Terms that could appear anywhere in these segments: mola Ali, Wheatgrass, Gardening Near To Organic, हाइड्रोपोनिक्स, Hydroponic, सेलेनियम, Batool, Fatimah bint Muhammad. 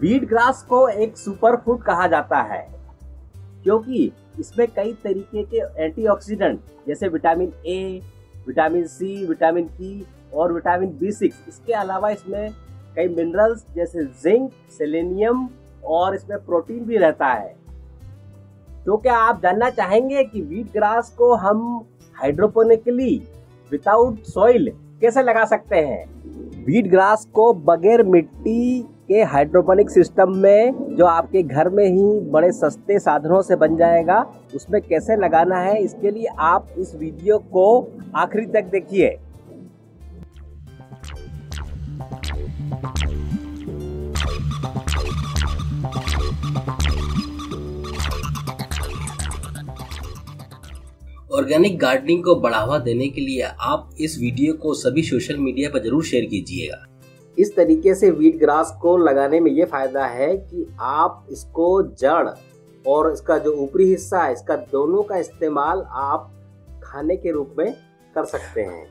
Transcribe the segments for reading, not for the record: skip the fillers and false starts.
Wheat grass को एक super food कहा जाता है क्योंकि इसमें कई तरीके के एंटीऑक्सीडेंट जैसे vitamin A, vitamin C, vitamin E और विटामिन B6, इसके अलावा इसमें कई मिनरल्स जैसे जिंक, सेलेनियम और इसमें प्रोटीन भी रहता है। तो क्या आप जानना चाहेंगे कि वीट ग्रास को हम हाइड्रोपोनिकली विदाउट सॉइल कैसे लगा सकते हैं? वीट ग्रास को बगैर मिट्टी के हाइड्रोपोनिक सिस्टम में, जो आपके घर में ही बड़े सस्ते साधनों से बन जाएगा, उसमें कैसे लगाना है, इसके लिए आप इस वीडियो को आखिरी तक देखिए। ऑर्गेनिक गार्डनिंग को बढ़ावा देने के लिए आप इस वीडियो को सभी सोशल मीडिया पर जरूर शेयर कीजिएगा। इस तरीके से वीट ग्रास को लगाने में ये फायदा है कि आप इसको जड़ और इसका जो ऊपरी हिस्सा है, इसका दोनों का इस्तेमाल आप खाने के रूप में कर सकते हैं।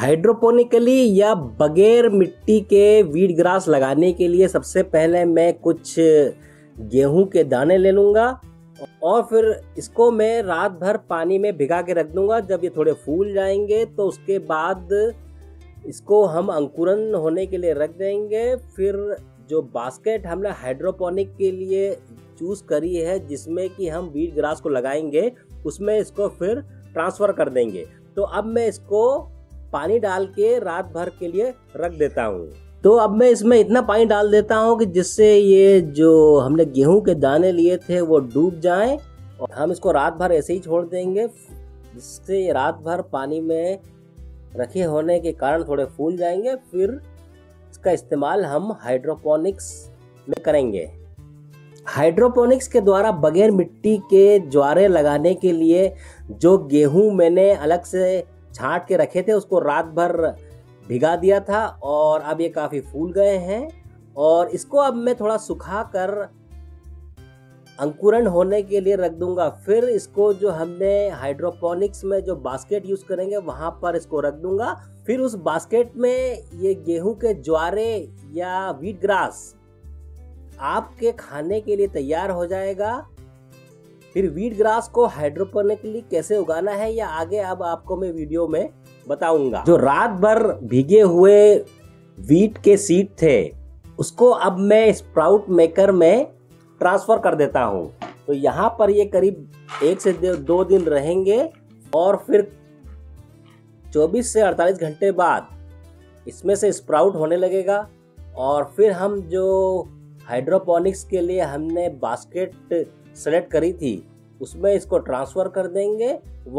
हाइड्रोपोनिकली या बगैर मिट्टी के वीट ग्रास लगाने के लिए सबसे पहले मैं कुछ गेहूं के दाने ले लूँगा और फिर इसको मैं रात भर पानी में भिगा के रख दूंगा। जब ये थोड़े फूल जाएंगे तो उसके बाद इसको हम अंकुरन होने के लिए रख देंगे। फिर जो बास्केट हमने हाइड्रोपोनिक के लिए चूज़ करी है जिसमें कि हम वीट ग्रास को लगाएंगे, उसमें इसको फिर ट्रांसफ़र कर देंगे। तो अब मैं इसको पानी डाल के रात भर के लिए रख देता हूँ। तो अब मैं इसमें इतना पानी डाल देता हूँ कि जिससे ये जो हमने गेहूं के दाने लिए थे वो डूब जाएं, और हम इसको रात भर ऐसे ही छोड़ देंगे जिससे ये रात भर पानी में रखे होने के कारण थोड़े फूल जाएंगे। फिर इसका इस्तेमाल हम हाइड्रोपोनिक्स में करेंगे। हाइड्रोपोनिक्स के द्वारा बगैर मिट्टी के ज्वारे लगाने के लिए जो गेहूँ मैंने अलग से छाँट के रखे थे उसको रात भर भिगा दिया था और अब ये काफ़ी फूल गए हैं, और इसको अब मैं थोड़ा सुखा कर अंकुरण होने के लिए रख दूंगा। फिर इसको जो हमने हाइड्रोपोनिक्स में जो बास्केट यूज़ करेंगे वहाँ पर इसको रख दूंगा। फिर उस बास्केट में ये गेहूं के ज्वारे या वीट ग्रास आपके खाने के लिए तैयार हो जाएगा। फिर वीट ग्रास को हाइड्रोपोनिकली कैसे उगाना है या आगे अब आपको मैं वीडियो में बताऊंगा। जो रात भर भीगे हुए वीट के सीड थे उसको अब मैं स्प्राउट मेकर में ट्रांसफर कर देता हूं। तो यहाँ पर ये करीब 1 से 2 दिन रहेंगे और फिर 24 से 48 घंटे बाद इसमें से स्प्राउट होने लगेगा। और फिर हम जो हाइड्रोपोनिक्स के लिए हमने बास्केट सेलेक्ट करी थी उसमें इसको ट्रांसफ़र कर देंगे।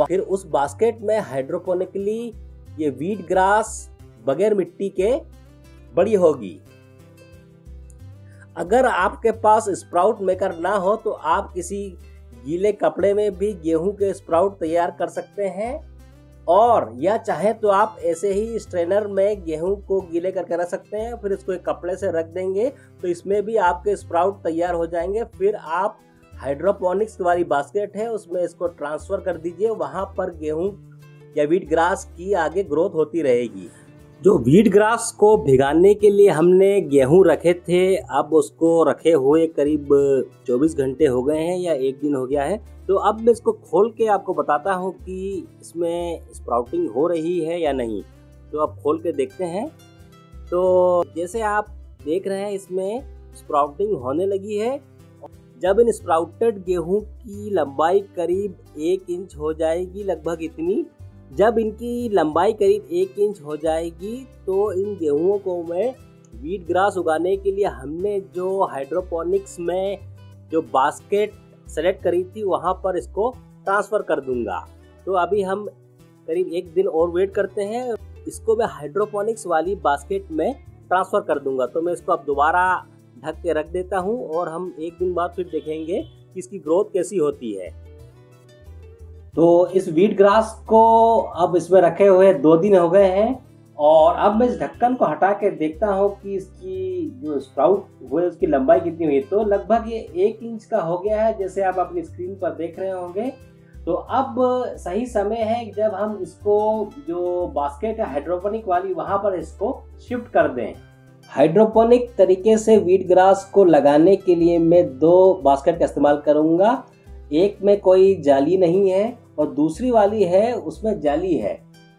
फिर उस बास्केट में हाइड्रोपोनिकली ये वीट ग्रास बगैर मिट्टी के बड़ी होगी। अगर आपके पास स्प्राउट मेकर ना हो तो आप किसी गीले कपड़े में भी गेहूं के स्प्राउट तैयार कर सकते हैं, और या चाहे तो आप ऐसे ही स्ट्रेनर में गेहूं को गीले करके रख सकते हैं। फिर इसको एक कपड़े से रख देंगे तो इसमें भी आपके स्प्राउट तैयार हो जाएंगे। फिर आप हाइड्रोपोनिक्स वाली बास्केट है उसमें इसको ट्रांसफ़र कर दीजिए, वहाँ पर गेहूँ या वीट ग्रास की आगे ग्रोथ होती रहेगी। जो वीट ग्रास को भिगाने के लिए हमने गेहूँ रखे थे, अब उसको रखे हुए करीब 24 घंटे हो गए हैं या 1 दिन हो गया है। तो अब मैं इसको खोल के आपको बताता हूँ कि इसमें स्प्राउटिंग हो रही है या नहीं। तो आप खोल के देखते हैं। तो जैसे आप देख रहे हैं इसमें स्प्राउटिंग होने लगी है। जब इन स्प्राउटेड गेहूं की लंबाई करीब 1 इंच हो जाएगी, लगभग इतनी, जब इनकी लंबाई करीब 1 इंच हो जाएगी तो इन गेहूं को मैं वीट ग्रास उगाने के लिए हमने जो हाइड्रोपोनिक्स में जो बास्केट सेलेक्ट करी थी वहां पर इसको ट्रांसफ़र कर दूंगा। तो अभी हम करीब 1 दिन और वेट करते हैं। इसको मैं हाइड्रोपोनिक्स वाली बास्केट में ट्रांसफ़र कर दूंगा। तो मैं इसको अब दोबारा ढक के रख देता हूं और हम 1 दिन बाद फिर देखेंगे कि इसकी ग्रोथ कैसी होती है। तो इस वीट ग्रास को अब इसमें रखे हुए 2 दिन हो गए हैं, और अब मैं इस ढक्कन को हटा के देखता हूं कि इसकी जो स्प्राउट हुए उसकी लंबाई कितनी हुई। तो लगभग ये 1 इंच का हो गया है, जैसे आप अपनी स्क्रीन पर देख रहे होंगे। तो अब सही समय है जब हम इसको जो बास्केट है हाइड्रोपोनिक वाली वहाँ पर इसको शिफ्ट कर दें। हाइड्रोपोनिक तरीके से वीट ग्रास को लगाने के लिए मैं दो बास्केट का इस्तेमाल करूँगा। एक में कोई जाली नहीं है और दूसरी वाली है उसमें जाली है,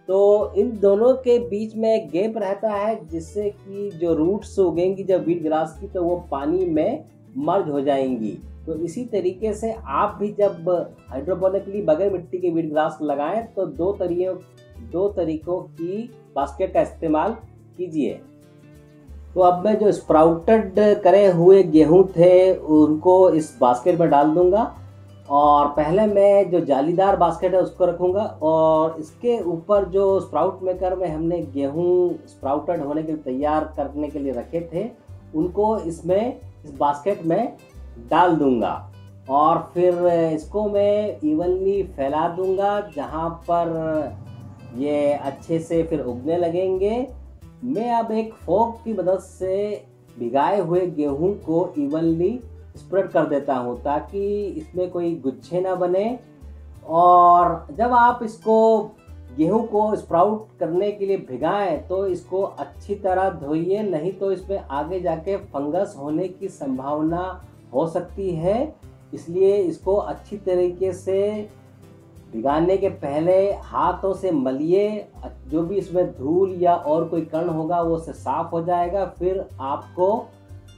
तो इन दोनों के बीच में एक गैप रहता है जिससे कि जो रूट्स उगेंगी जब वीट ग्रास की तो वो पानी में मर्ज हो जाएंगी। तो इसी तरीके से आप भी जब हाइड्रोपोनिकली बगैर मिट्टी के वीट ग्रास लगाएं तो दो तरीकों की बास्केट का इस्तेमाल कीजिए। तो अब मैं जो स्प्राउटेड करे हुए गेहूँ थे उनको इस बास्केट में डाल दूँगा और पहले मैं जो जालीदार बास्केट है उसको रखूँगा और इसके ऊपर जो स्प्राउट मेकर में हमने गेहूँ स्प्राउटेड होने के लिए तैयार करने के लिए रखे थे उनको इसमें इस बास्केट में डाल दूँगा और फिर इसको मैं इवनली फैला दूँगा जहाँ पर ये अच्छे से फिर उगने लगेंगे। मैं अब एक फोक की मदद से भिगाए हुए गेहूँ को इवनली स्प्रेड कर देता हूँ ताकि इसमें कोई गुच्छे ना बने। और जब आप इसको गेहूं को स्प्राउट करने के लिए भिगाएं तो इसको अच्छी तरह धोइए, नहीं तो इसमें आगे जाके फंगस होने की संभावना हो सकती है, इसलिए इसको अच्छी तरीके से भिगाने के पहले हाथों से मलिए। जो भी इसमें धूल या और कोई कण होगा वो उससे साफ हो जाएगा, फिर आपको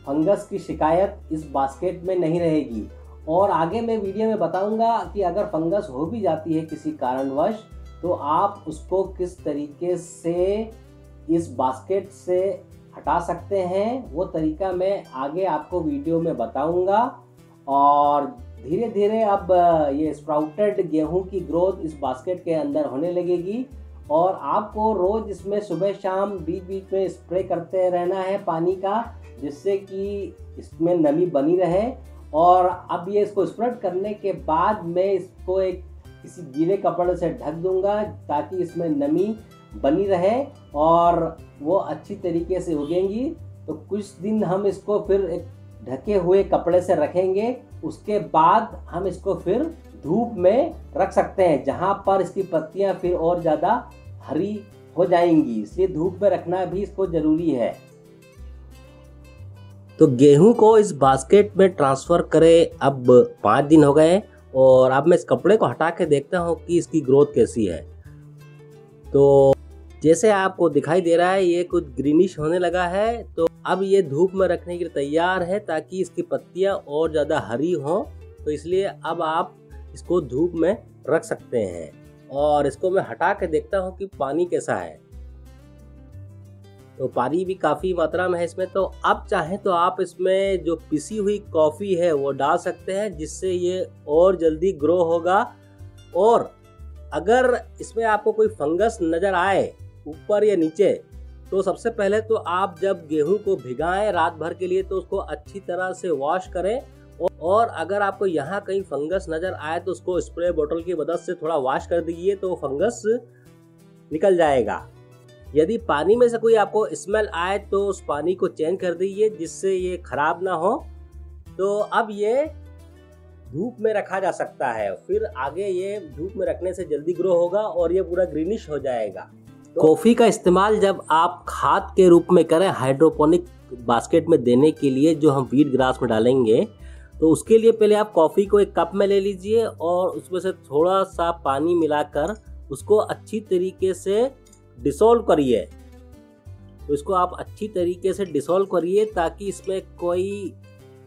फंगस की शिकायत इस बास्केट में नहीं रहेगी। और आगे मैं वीडियो में बताऊंगा कि अगर फंगस हो भी जाती है किसी कारणवश तो आप उसको किस तरीके से इस बास्केट से हटा सकते हैं, वो तरीका मैं आगे आपको वीडियो में बताऊंगा। और धीरे धीरे अब ये स्प्राउटेड गेहूं की ग्रोथ इस बास्केट के अंदर होने लगेगी और आपको रोज़ इसमें सुबह शाम बीच बीच में स्प्रे करते रहना है पानी का, जिससे कि इसमें नमी बनी रहे। और अब ये इसको स्प्रेड करने के बाद मैं इसको एक किसी गीले कपड़े से ढक दूंगा ताकि इसमें नमी बनी रहे और वो अच्छी तरीके से उगेंगी। तो कुछ दिन हम इसको फिर एक ढके हुए कपड़े से रखेंगे, उसके बाद हम इसको फिर धूप में रख सकते हैं जहाँ पर इसकी पत्तियाँ फिर और ज़्यादा हरी हो जाएंगी, इसलिए धूप में रखना भी इसको ज़रूरी है। तो गेहूं को इस बास्केट में ट्रांसफ़र करें अब 5 दिन हो गए और अब मैं इस कपड़े को हटा के देखता हूं कि इसकी ग्रोथ कैसी है। तो जैसे आपको दिखाई दे रहा है ये कुछ ग्रीनिश होने लगा है, तो अब ये धूप में रखने के लिए तैयार है ताकि इसकी पत्तियां और ज़्यादा हरी हों, तो इसलिए अब आप इसको धूप में रख सकते हैं। और इसको मैं हटा के देखता हूँ कि पानी कैसा है, तो पानी भी काफ़ी मात्रा में है इसमें। तो अब चाहें तो आप इसमें जो पिसी हुई कॉफ़ी है वो डाल सकते हैं जिससे ये और जल्दी ग्रो होगा। और अगर इसमें आपको कोई फंगस नज़र आए ऊपर या नीचे तो सबसे पहले तो आप जब गेहूं को भिगाएं रात भर के लिए तो उसको अच्छी तरह से वॉश करें और अगर आपको यहाँ कहीं फंगस नज़र आए तो उसको स्प्रे बोतल की मदद से थोड़ा वॉश कर दीजिए तो फंगस निकल जाएगा। यदि पानी में से कोई आपको स्मेल आए तो उस पानी को चेंज कर दीजिए जिससे ये ख़राब ना हो। तो अब ये धूप में रखा जा सकता है, फिर आगे ये धूप में रखने से जल्दी ग्रो होगा और ये पूरा ग्रीनिश हो जाएगा। तो कॉफ़ी का इस्तेमाल जब आप खाद के रूप में करें हाइड्रोपोनिक बास्केट में देने के लिए जो हम वीट ग्रास में डालेंगे, तो उसके लिए पहले आप कॉफ़ी को एक कप में ले लीजिए और उसमें से थोड़ा सा पानी मिलाकर उसको अच्छी तरीके से डिसॉल्व करिए। तो इसको आप अच्छी तरीके से डिसॉल्व करिए ताकि इसमें कोई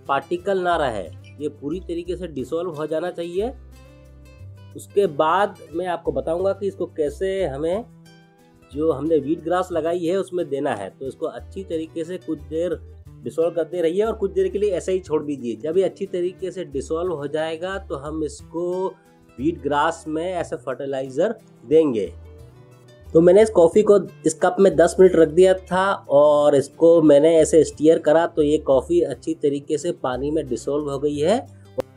पार्टिकल ना रहे, ये पूरी तरीके से डिसॉल्व हो जाना चाहिए। उसके बाद मैं आपको बताऊंगा कि इसको कैसे हमें जो हमने वीट ग्रास लगाई है उसमें देना है। तो इसको अच्छी तरीके से कुछ देर डिसॉल्व करते रहिए और कुछ देर के लिए ऐसे ही छोड़ दीजिए। जब ये अच्छी तरीके से डिसॉल्व हो जाएगा तो हम इसको वीट ग्रास में ऐसा फर्टिलाइज़र देंगे। तो मैंने इस कॉफ़ी को इस कप में 10 मिनट रख दिया था और इसको मैंने ऐसे स्टीयर करा तो ये कॉफ़ी अच्छी तरीके से पानी में डिसॉल्व हो गई है।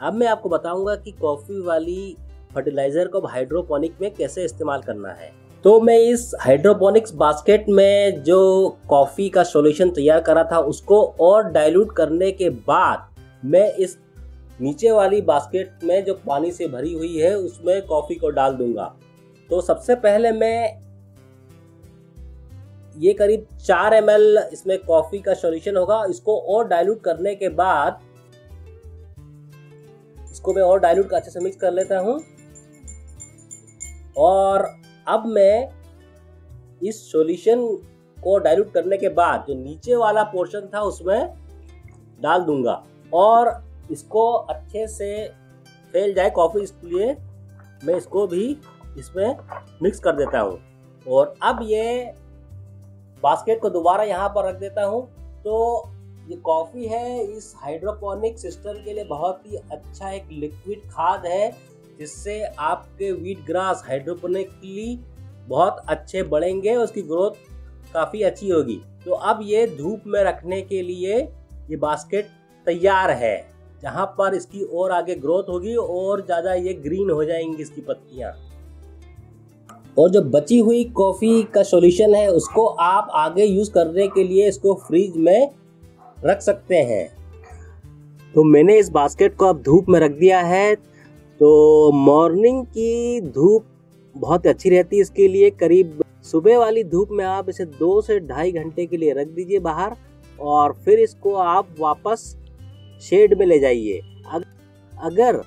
अब मैं आपको बताऊंगा कि कॉफ़ी वाली फर्टिलाइज़र को हाइड्रोपोनिक में कैसे इस्तेमाल करना है। तो मैं इस हाइड्रोपोनिक्स बास्केट में जो कॉफ़ी का सॉल्यूशन तैयार करा था उसको और डाइल्यूट करने के बाद मैं इस नीचे वाली बास्केट में जो पानी से भरी हुई है उसमें कॉफ़ी को डाल दूँगा। तो सबसे पहले मैं ये करीब 4 ml इसमें कॉफी का सॉल्यूशन होगा। इसको और डाइल्यूट करने के बाद इसको मैं और डाइल्यूट अच्छे से मिक्स कर लेता हूँ। और अब मैं इस सॉल्यूशन को डाइल्यूट करने के बाद जो नीचे वाला पोर्शन था उसमें डाल दूंगा और इसको अच्छे से फैल जाए कॉफ़ी, इसलिए मैं इसको भी इसमें मिक्स कर देता हूँ। और अब ये बास्केट को दोबारा यहाँ पर रख देता हूँ। तो ये कॉफ़ी है, इस हाइड्रोपोनिक सिस्टम के लिए बहुत ही अच्छा एक लिक्विड खाद है, जिससे आपके वीट ग्रास हाइड्रोपोनिकली बहुत अच्छे बढ़ेंगे, उसकी ग्रोथ काफ़ी अच्छी होगी। तो अब ये धूप में रखने के लिए ये बास्केट तैयार है, जहाँ पर इसकी और आगे ग्रोथ होगी और ज़्यादा ये ग्रीन हो जाएंगी इसकी पत्तियाँ। और जो बची हुई कॉफ़ी का सॉल्यूशन है उसको आप आगे यूज़ करने के लिए इसको फ्रीज में रख सकते हैं। तो मैंने इस बास्केट को अब धूप में रख दिया है। तो मॉर्निंग की धूप बहुत अच्छी रहती है इसके लिए। करीब सुबह वाली धूप में आप इसे 2 से 2.5 घंटे के लिए रख दीजिए बाहर और फिर इसको आप वापस शेड में ले जाइए। अगर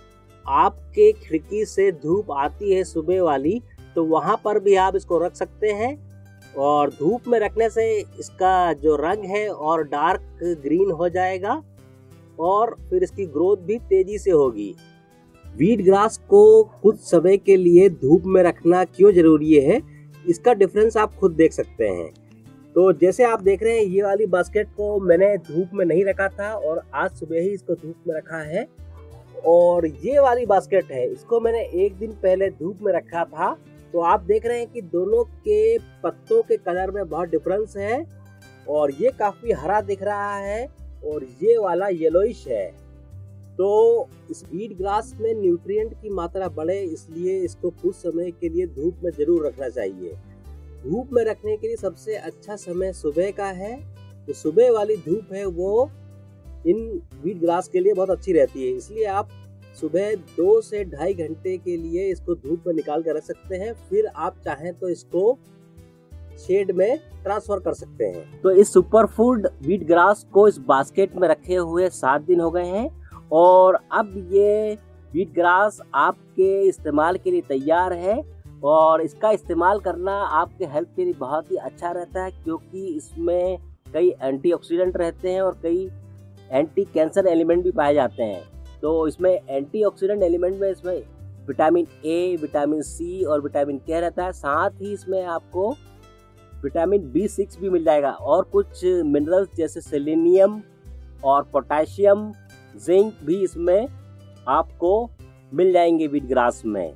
आपके खिड़की से धूप आती है सुबह वाली तो वहाँ पर भी आप इसको रख सकते हैं। और धूप में रखने से इसका जो रंग है और डार्क ग्रीन हो जाएगा और फिर इसकी ग्रोथ भी तेज़ी से होगी। वीट ग्रास को कुछ समय के लिए धूप में रखना क्यों ज़रूरी है, इसका डिफरेंस आप खुद देख सकते हैं। तो जैसे आप देख रहे हैं ये वाली बास्केट को मैंने धूप में नहीं रखा था और आज सुबह ही इसको धूप में रखा है। और ये वाली बास्केट है, इसको मैंने एक दिन पहले धूप में रखा था। तो आप देख रहे हैं कि दोनों के पत्तों के कलर में बहुत डिफरेंस है और ये काफ़ी हरा दिख रहा है और ये वाला येलोइश है। तो इस वीट ग्रास में न्यूट्रिएंट की मात्रा बढ़े इसलिए इसको कुछ समय के लिए धूप में ज़रूर रखना चाहिए। धूप में रखने के लिए सबसे अच्छा समय सुबह का है। तो सुबह वाली धूप है वो इन वीट ग्रास के लिए बहुत अच्छी रहती है, इसलिए आप सुबह 2 से 2.5 घंटे के लिए इसको धूप में निकाल कर रख सकते हैं। फिर आप चाहें तो इसको शेड में ट्रांसफर कर सकते हैं। तो इस सुपर फूड वीट ग्रास को इस बास्केट में रखे हुए 7 दिन हो गए हैं और अब ये वीट ग्रास आपके इस्तेमाल के लिए तैयार है। और इसका इस्तेमाल करना आपके हेल्थ के लिए बहुत ही अच्छा रहता है, क्योंकि इसमें कई एंटीऑक्सीडेंट रहते हैं और कई एंटी कैंसर एलिमेंट भी पाए जाते हैं। तो इसमें एंटीऑक्सीडेंट एलिमेंट में इसमें विटामिन ए, विटामिन सी और विटामिन के रहता है। साथ ही इसमें आपको विटामिन B6 भी मिल जाएगा और कुछ मिनरल्स जैसे सेलेनियम और पोटेशियम, जिंक भी इसमें आपको मिल जाएंगे वीट ग्रास में।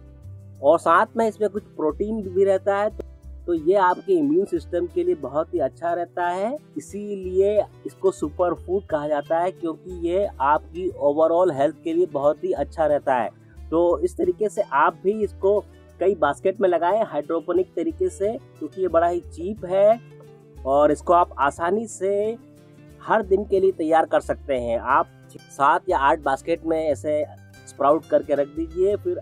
और साथ में इसमें कुछ प्रोटीन भी रहता है, तो ये आपके इम्यून सिस्टम के लिए बहुत ही अच्छा रहता है। इसीलिए इसको सुपर फूड कहा जाता है, क्योंकि ये आपकी ओवरऑल हेल्थ के लिए बहुत ही अच्छा रहता है। तो इस तरीके से आप भी इसको कई बास्केट में लगाएं हाइड्रोपोनिक तरीके से, क्योंकि ये बड़ा ही चीप है और इसको आप आसानी से हर दिन के लिए तैयार कर सकते हैं। आप 7 या 8 बास्केट में ऐसे स्प्राउट करके रख दीजिए, फिर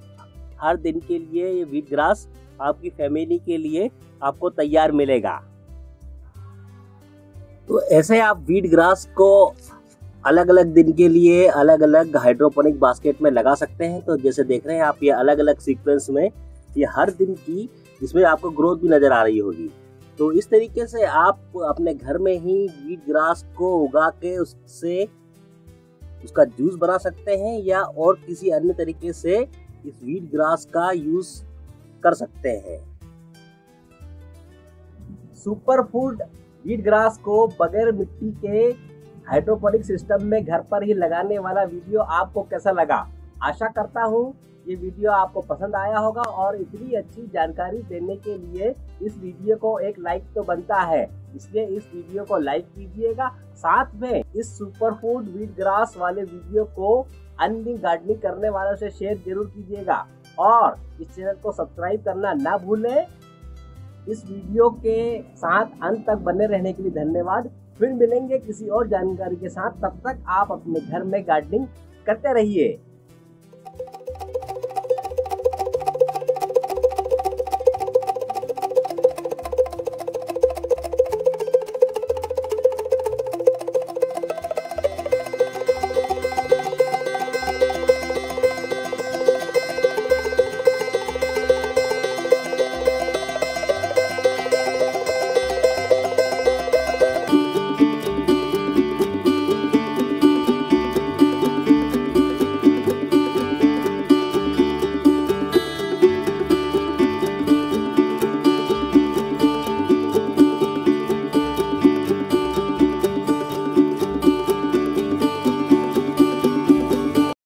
हर दिन के लिए ये वीट ग्रास आपकी फैमिली के लिए आपको तैयार मिलेगा। तो ऐसे आप वीट ग्रास को अलग अलग दिन के लिए अलग अलग हाइड्रोपोनिक बास्केट में लगा सकते हैं। तो जैसे देख रहे हैं आप ये अलग अलग सीक्वेंस में ये हर दिन की इसमें आपको ग्रोथ भी नज़र आ रही होगी। तो इस तरीके से आप अपने घर में ही वीट ग्रास को उगा के उससे उसका जूस बना सकते हैं या और किसी अन्य तरीके से इस वीट ग्रास का यूज़ कर सकते हैं। सुपर फूड वीट ग्रास को बगैर मिट्टी के हाइड्रोपोनिक सिस्टम में घर पर ही लगाने वाला वीडियो आपको कैसा लगा? आशा करता हूँ ये वीडियो आपको पसंद आया होगा और इतनी अच्छी जानकारी देने के लिए इस वीडियो को एक लाइक तो बनता है, इसलिए इस वीडियो को लाइक कीजिएगा। साथ में इस सुपर फूड वीट ग्रास वाले वीडियो को अन्य गार्डनिंग करने वालों से शेयर जरूर कीजिएगा और इस चैनल को सब्सक्राइब करना ना भूलें। इस वीडियो के साथ अंत तक बने रहने के लिए धन्यवाद। फिर मिलेंगे किसी और जानकारी के साथ, तब तक आप अपने घर में गार्डनिंग करते रहिए।